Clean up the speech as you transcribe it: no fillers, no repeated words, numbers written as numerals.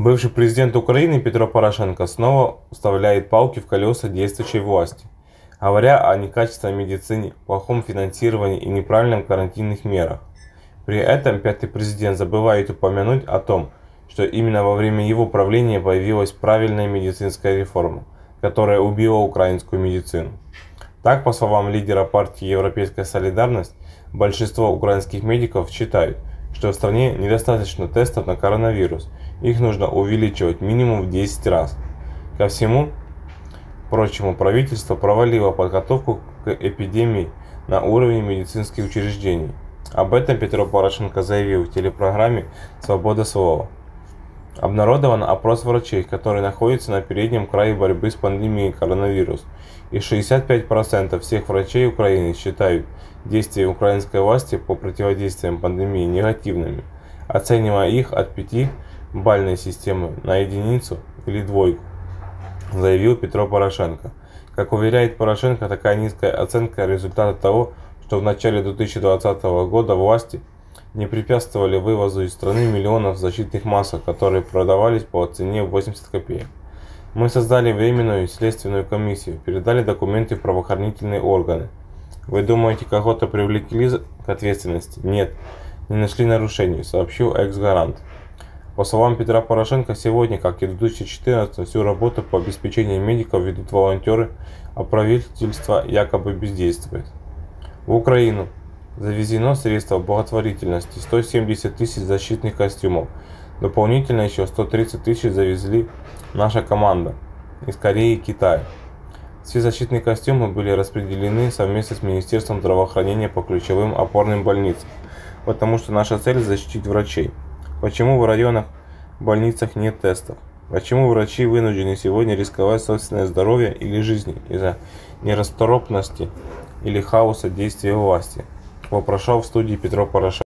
Бывший президент Украины Петро Порошенко снова вставляет палки в колеса действующей власти, говоря о некачественной медицине, плохом финансировании и неправильных карантинных мерах. При этом пятый президент забывает упомянуть о том, что именно во время его правления появилась правильная медицинская реформа, которая убила украинскую медицину. Так, по словам лидера партии «Европейская солидарность», большинство украинских медиков считают, что в стране недостаточно тестов на коронавирус, их нужно увеличивать минимум в 10 раз. Ко всему прочему, правительство провалило подготовку к эпидемии на уровне медицинских учреждений. Об этом Петро Порошенко заявил в телепрограмме «Свобода слова». Обнародован опрос врачей, которые находятся на переднем крае борьбы с пандемией коронавируса, и 65% всех врачей Украины считают действия украинской власти по противодействию пандемии негативными, оценивая их от 5-бальной системы на единицу или двойку, заявил Петро Порошенко. Как уверяет Порошенко, такая низкая оценка – результат того, что в начале 2020 года власти не препятствовали вывозу из страны миллионов защитных масок, которые продавались по цене 80 копеек. Мы создали временную следственную комиссию, передали документы в правоохранительные органы. Вы думаете, кого-то привлекли к ответственности? Нет, не нашли нарушений, сообщил экс-гарант. По словам Петра Порошенко, сегодня, как и в 2014-м, всю работу по обеспечению медиков ведут волонтеры, а правительство якобы бездействует. В Украину завезено средства благотворительности, 170 тысяч защитных костюмов. Дополнительно еще 130 тысяч завезли наша команда из Кореи и Китая. Все защитные костюмы были распределены совместно с Министерством здравоохранения по ключевым опорным больницам, потому что наша цель – защитить врачей. Почему в районах больницах нет тестов? Почему врачи вынуждены сегодня рисковать собственное здоровье или жизни из-за нерасторопности или хаоса действий власти? Вопрошал в студии Петро Порошенко.